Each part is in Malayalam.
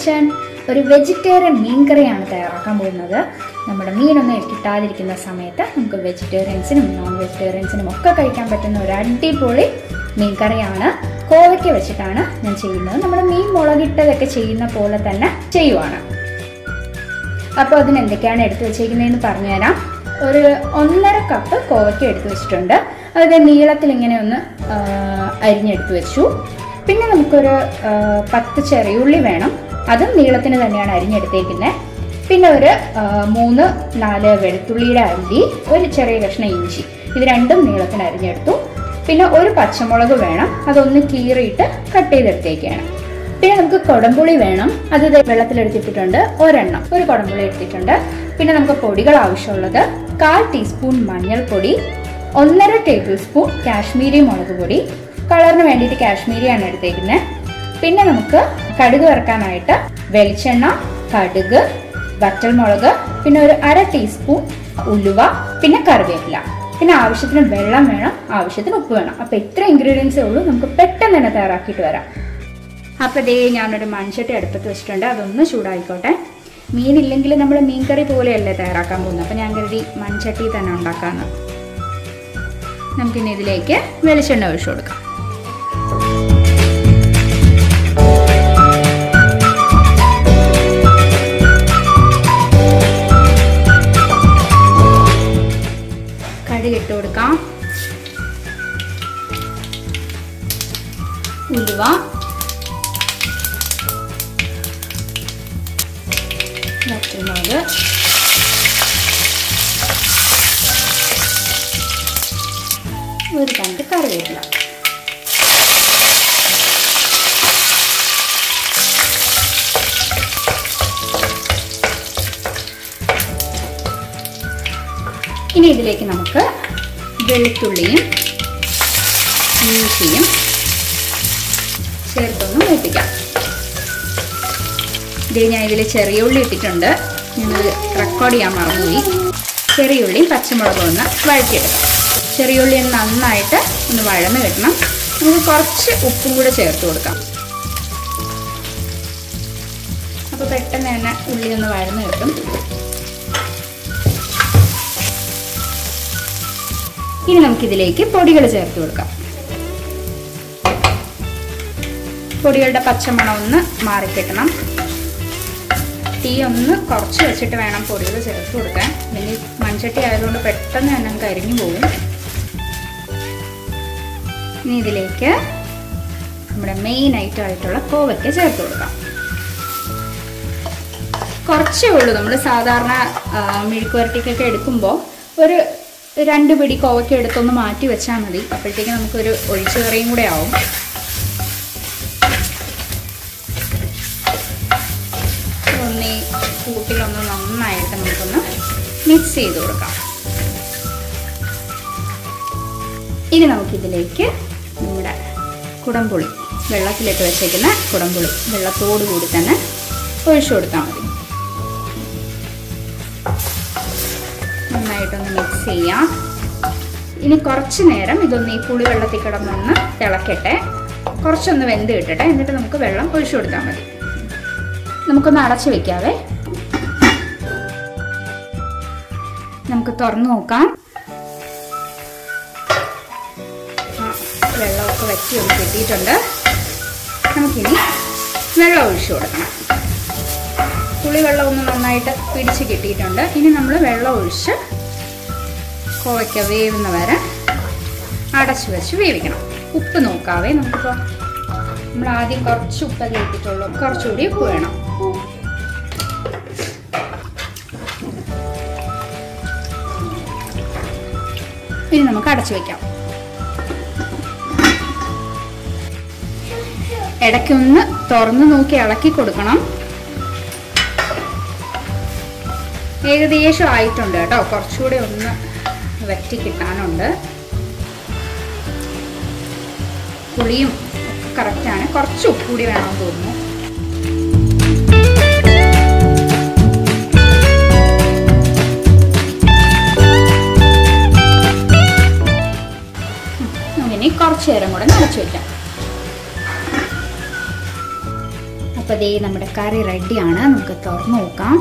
kitchen. ഒരു വെജിറ്റേറിയൻ മീൻ കറിയാണ് തയ്യാറാക്കാൻ പോകുന്നത്. നമ്മുടെ മീനൊന്നും കിട്ടാതിരിക്കുന്ന സമയത്ത് നമുക്ക് വെജിറ്റേറിയൻസിനും നോൺ വെജിറ്റേറിയൻസിനും ഒക്കെ കഴിക്കാൻ പറ്റുന്ന ഒരു അടിപൊളി മീൻ കറിയാണ്. കോവയ്ക്ക് വെച്ചിട്ടാണ് ഞാൻ ചെയ്യുന്നത്. നമ്മുടെ മീൻ മുളകിട്ടതൊക്കെ ചെയ്യുന്ന പോലെ തന്നെ ചെയ്യുവാണ്. അപ്പോൾ അതിനെന്തൊക്കെയാണ് എടുത്തു വെച്ചിരിക്കുന്നതെന്ന് പറഞ്ഞുതരാം. ഒരു 1½ കപ്പ് കോവയ്ക്ക് എടുത്തു വെച്ചിട്ടുണ്ട്. അത് നീളത്തിൽ ഇങ്ങനെ ഒന്ന് അരിഞ്ഞെടുത്ത് വെച്ചു. പിന്നെ നമുക്കൊരു 10 ചെറിയുള്ളി വേണം. അതും നീളത്തിന് തന്നെയാണ് അരിഞ്ഞെടുത്തേക്കുന്നത്. പിന്നെ ഒരു 3-4 വെളുത്തുള്ളിയുടെ അല്ലി, ഒരു ചെറിയ കഷ്ണം ഇഞ്ചി, ഇത് രണ്ടും നീളത്തിന് അരിഞ്ഞെടുത്തു. പിന്നെ ഒരു പച്ചമുളക് വേണം, അതൊന്ന് കീറിയിട്ട് കട്ട് ചെയ്തെടുത്തേക്കാണ്. പിന്നെ നമുക്ക് കുടംപുളി വേണം, അത് വെള്ളത്തിലെടുത്തിട്ടുണ്ട്, ഒരെണ്ണം ഒരു കുടംപുളി എടുത്തിട്ടുണ്ട്. പിന്നെ നമുക്ക് പൊടികൾ ആവശ്യമുള്ളത് 1/4 ടീസ്പൂൺ മഞ്ഞൾപ്പൊടി, 1½ ടേബിൾ സ്പൂൺ കാശ്മീരി മുളക് പൊടി, കളറിന് വേണ്ടിയിട്ട് കാശ്മീരിയാണ് എടുത്തേക്കുന്നത്. പിന്നെ നമുക്ക് കടുക് വറുക്കാനായിട്ട് വെളിച്ചെണ്ണ, കടുക്, വറ്റൽമുളക്, പിന്നെ ഒരു 1/2 ടീസ്പൂൺ ഉലുവ, പിന്നെ കറിവേപ്പില. പിന്നെ ആവശ്യത്തിന് വെള്ളം വേണം, ആവശ്യത്തിന് ഉപ്പ് വേണം. അപ്പോൾ ഇത്ര ഇൻഗ്രീഡിയൻസേ ഉള്ളൂ, നമുക്ക് പെട്ടെന്ന് തന്നെ തയ്യാറാക്കിയിട്ട് വരാം. അപ്പോൾ ദേ ഞാനൊരു മൺചട്ടി അടുപ്പത്ത് വെച്ചിട്ടുണ്ട്, അതൊന്ന് ചൂടായിക്കോട്ടെ. മീനില്ലെങ്കിൽ നമ്മൾ മീൻ കറി പോലെയല്ലേ തയ്യാറാക്കാൻ പോകുന്നത്, അപ്പോൾ ഞാൻ കരുതി മൺചട്ടി തന്നെ ഉണ്ടാക്കാമെന്ന്. നമുക്കിനി ഇതിലേക്ക് വെളിച്ചെണ്ണ ഒഴിച്ചു കൊടുക്കാം. ഇട്ട് കൊടുക്കാം. ഉലുവ, വറ്റൽമുളക്, ഒരു കണ്ട് കറിവേപ്പില. ഇനി ഇതിലേക്ക് നമുക്ക് വെളുത്തുള്ളിയും ഇഞ്ചിയും ചേർത്തൊന്ന് മൂപ്പിക്കാം. ഇത് ഞാൻ ഇതിൽ ചെറിയ ഉള്ളി ഇട്ടിട്ടുണ്ട്, ഞങ്ങൾ റെക്കോർഡ് ചെയ്യാൻ മറന്നുപോയി. ചെറിയ ഉള്ളിയും പച്ചമുളകും ഒന്ന് വഴറ്റിയെടുക്കാം. ചെറിയ ഉള്ളി നന്നായിട്ട് ഒന്ന് വഴന്ന് കിട്ടണം. നമുക്ക് കുറച്ച് ഉപ്പും കൂടെ ചേർത്ത് കൊടുക്കാം. അപ്പോൾ പെട്ടെന്ന് തന്നെ ഉള്ളി ഒന്ന് വഴന്ന് കിട്ടും. ഇനി നമുക്കിതിലേക്ക് പൊടികൾ ചേർത്ത് കൊടുക്കാം. പൊടികളുടെ പച്ചമണം ഒന്ന് മാറിക്കിട്ടണം. തീ ഒന്ന് കുറച്ച് വെച്ചിട്ട് വേണം പൊടികൾ ചേർത്ത് കൊടുക്കാൻ. അല്ലെങ്കിൽ മൺചട്ടി ആയതുകൊണ്ട് പെട്ടെന്ന് തന്നെ കരിഞ്ഞു പോകും. ഇനി ഇതിലേക്ക് നമ്മുടെ മെയിൻ ഐറ്റം ആയിട്ടുള്ള കോവയ്ക്ക് ചേർത്ത് കൊടുക്കാം. കുറച്ചേ ഉള്ളൂ, നമ്മൾ സാധാരണ മെഴുക്കുവരട്ടിക്കൊക്കെ എടുക്കുമ്പോൾ ഒരു 2 പിടി കോവയ്ക്ക് എടുത്തൊന്ന് മാറ്റി വെച്ചാൽ മതി. അപ്പോഴത്തേക്ക് നമുക്കൊരു ഒഴിച്ചു കറിയും കൂടെ ആവും. ഒന്ന് കൂട്ടിലൊന്ന് നന്നായിട്ട് നമുക്കൊന്ന് മിക്സ് ചെയ്ത് കൊടുക്കാം. ഇനി നമുക്കിതിലേക്ക് നമ്മുടെ കുടംപുളി, വെള്ളത്തിലേക്ക് വെച്ചേക്കുന്ന കുടംപുളി വെള്ളത്തോടു കൂടി തന്നെ ഒഴിച്ചു കൊടുത്താൽ മതി. നന്നായിട്ടൊന്ന് മിക്സ് ചെയ്യാം. ഇനി കുറച്ച് നേരം ഇതൊന്ന് ഈ പുളി വെള്ളത്തിൽ കിടന്നൊന്ന് തിളക്കട്ടെ, കുറച്ചൊന്ന് വെന്ത് കിട്ടട്ടെ. എന്നിട്ട് നമുക്ക് വെള്ളം ഒഴിച്ചു കൊടുത്താൽ മതി. നമുക്കൊന്ന് അടച്ചു വെക്കാവേ. നമുക്ക് തുറന്നു നോക്കാം. വെള്ളമൊക്കെ വറ്റി ഒന്ന് കിട്ടിയിട്ടുണ്ട്. നമുക്കിനി വെള്ളം ഒഴിച്ചു കൊടുക്കണം. പുളിവെള്ളം ഒന്ന് നന്നായിട്ട് പിടിച്ച് കിട്ടിയിട്ടുണ്ട്. ഇനി നമ്മൾ വെള്ളം ഒഴിച്ച് കോവയ്ക്ക വേവുന്ന വരെ അടച്ചു വെച്ച് വേവിക്കണം. ഉപ്പ് നോക്കാവേ. നമുക്കിപ്പോൾ നമ്മൾ ആദ്യം കുറച്ച് ഉപ്പ് ഇട്ടിട്ടുള്ളൂ, കുറച്ചുകൂടി ഉപ്പ് വേണം. ഇനി നമുക്ക് അടച്ചു വയ്ക്കാം. ഇടയ്ക്കൊന്ന് തുറന്ന് നോക്കി ഇളക്കി കൊടുക്കണം. ഏകദേശം ആയിട്ടുണ്ട് കേട്ടോ, കുറച്ചുകൂടെ ഒന്ന് വറ്റി കിട്ടാനുണ്ട്. പുളിയും കറക്റ്റാണ്, കുറച്ച് ഉപ്പ് കൂടി വേണമെന്ന് തോന്നുന്നു. അങ്ങനെ കുറച്ച് നേരം കൂടെ അടച്ചു വയ്ക്കാം. അപ്പോൾ ദേ നമ്മുടെ കറി റെഡിയാണ്. നമുക്ക് തുറന്ന് നോക്കാം.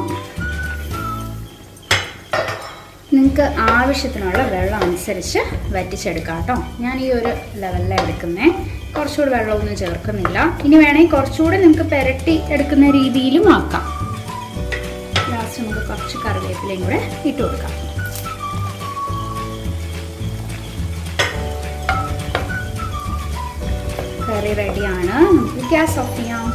നിങ്ങൾക്ക് ആവശ്യത്തിനുള്ള വെള്ളം അനുസരിച്ച് വറ്റിച്ചെടുക്കാം കേട്ടോ. ഞാൻ ഈ ഒരു ലെവലിലാണ് എടുക്കുന്നത്. കുറച്ചുകൂടി വെള്ളമൊന്നും ചേർക്കുന്നില്ല. ഇനി വേണമെങ്കിൽ കുറച്ചുകൂടി നിങ്ങൾക്ക് പെരട്ടി എടുക്കുന്ന രീതിയിലും ആക്കാം. ലാസ്റ്റ് നമുക്ക് കുറച്ച് കറിവേപ്പിലയും കൂടെ ഇട്ട് കൊടുക്കാം. കറി റെഡിയാണ്. നമുക്ക് ഗ്യാസ് ഓഫ് ചെയ്യാം.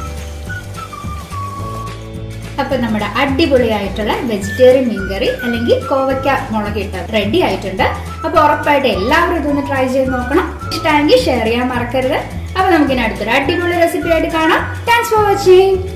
അപ്പം നമ്മുടെ അടിപൊളിയായിട്ടുള്ള വെജിറ്റേറിയൻ മീൻകറി അല്ലെങ്കിൽ കോവയ്ക്ക മുളകിട്ട് റെഡി ആയിട്ടുണ്ട്. അപ്പോൾ ഉറപ്പായിട്ട് എല്ലാവരും ഇതൊന്ന് ട്രൈ ചെയ്ത് നോക്കണം. ഇഷ്ടമെങ്കിൽ ഷെയർ ചെയ്യാൻ മറക്കരുത്. അപ്പോൾ നമുക്കിനി അടുത്തൊരു അടിപൊളി റെസിപ്പി ആയിട്ട് കാണാം. Thanks for watching.